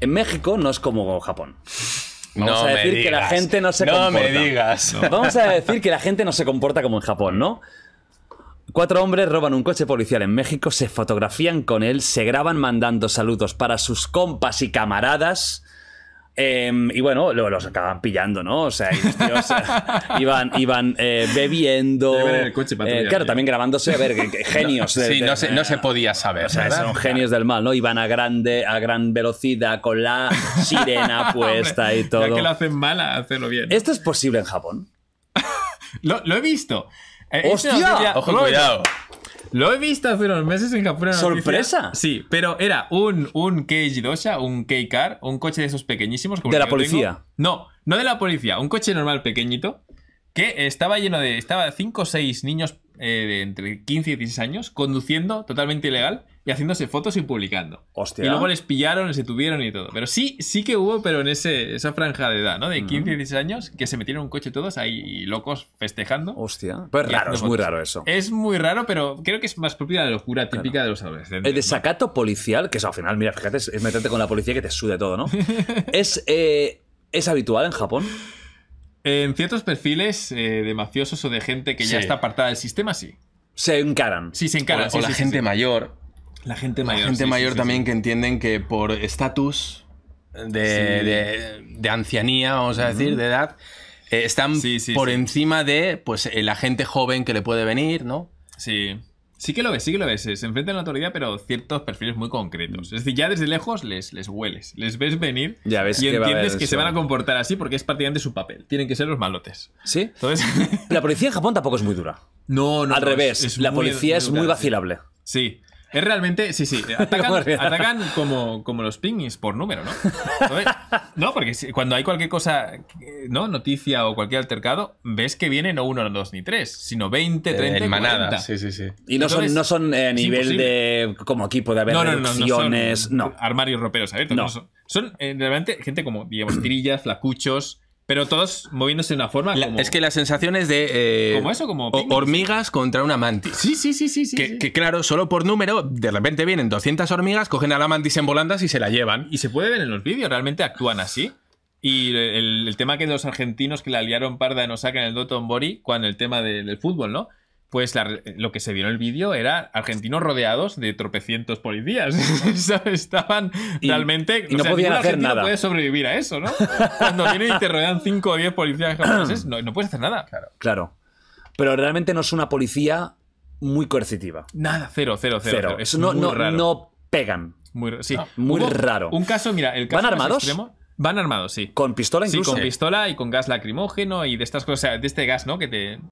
En México no es como Japón. Vamos a decir que la gente no se comporta. No me digas. Vamos a decir que la gente no se comporta como en Japón, ¿no? 4 hombres roban un coche policial en México, se fotografían con él, se graban mandando saludos para sus compas y camaradas. Y bueno, luego los acaban pillando, ¿no? O sea, los tíos iban bebiendo. El coche claro, también grabándose, a ver, genios. No se podía saber. O sea, ¿verdad? Son genios del mal, ¿no? Iban a gran velocidad, con la sirena puesta. Hombre, y todo. Ya que lo hacen mal, a hacerlo bien. ¿Esto es posible en Japón? Lo he visto. ¡Hostia! Ojo, cuidado. Lo he visto hace unos meses en Japón. ¡Sorpresa! Sí, pero era un Kei Jidosha, un K-Car, un coche de esos pequeñísimos. Como ¿de la policía? Tengo. No, no de la policía. Un coche normal pequeñito que estaba lleno de... Estaba 5 o 6 niños de entre 15 y 16 años conduciendo totalmente ilegal y haciéndose fotos y publicando. ¡Hostia! Y luego les pillaron, les detuvieron y todo. Pero sí, sí que hubo, pero en esa franja de edad, ¿no? De 15 y 16 años que se metieron en un coche todos ahí locos festejando. ¡Hostia! Pues raro, es muy raro eso. Es muy raro, pero creo que es más propia de la locura típica de los adolescentes. El desacato policial, que es al final, mira, fíjate, es meterte con la policía que te sude todo, ¿no? ¿Es habitual en Japón? En ciertos perfiles de mafiosos o de gente que ya está apartada del sistema, sí. Se encaran. Sí, se encaran. O la gente mayor... La gente mayor también que entienden que por estatus de ancianía, vamos a decir, de edad, están por encima de pues la gente joven que le puede venir, ¿no? Sí. Sí que lo ves. Se enfrentan a la autoridad, pero ciertos perfiles muy concretos. Es decir, ya desde lejos les hueles. Les ves venir ya ves y entiendes que se van a comportar así porque es prácticamente su papel. Tienen que ser los malotes. ¿Sí? Entonces... La policía en Japón tampoco es muy dura. No, no. Al revés. La policía es muy vacilable. Sí. Es realmente, sí, atacan como los pingüinos por número, ¿no? No, porque cuando hay cualquier cosa, ¿no? Noticia o cualquier altercado, ves que vienen no 1, 2 ni 3, sino 20, 30, 40. Sí. Y no son nivel de, como aquí puede haber reducciones, no. Armarios roperos abiertos, no. Son realmente gente como, digamos, tirillas, flacuchos... Pero todos moviéndose de una forma como... Es que la sensación es de... como eso, como... Pingüinos. Hormigas contra una mantis. Sí. Que claro, solo por número, de repente vienen 200 hormigas, cogen a la mantis en volandas y se la llevan. Y se puede ver en los vídeos, realmente actúan así. Y el tema que los argentinos que la liaron parda en Osaka en el Dotonbori, cuando el tema del fútbol, ¿no? Pues lo que se vio en el vídeo era argentinos rodeados de tropecientos policías. Estaban realmente... Y no podían hacer nada. No puede sobrevivir a eso, ¿no? Cuando vienen y te rodean 5 o 10 policías japoneses, no puedes hacer nada. Claro. Pero realmente no es una policía muy coercitiva. Nada, cero. Es muy raro. No pegan. Muy raro. Un caso, mira, el caso ¿van armados? Extremo, van armados, sí. ¿Con pistola incluso? Sí, con pistola y con gas lacrimógeno y de estas cosas, de este gas, ¿no? Que te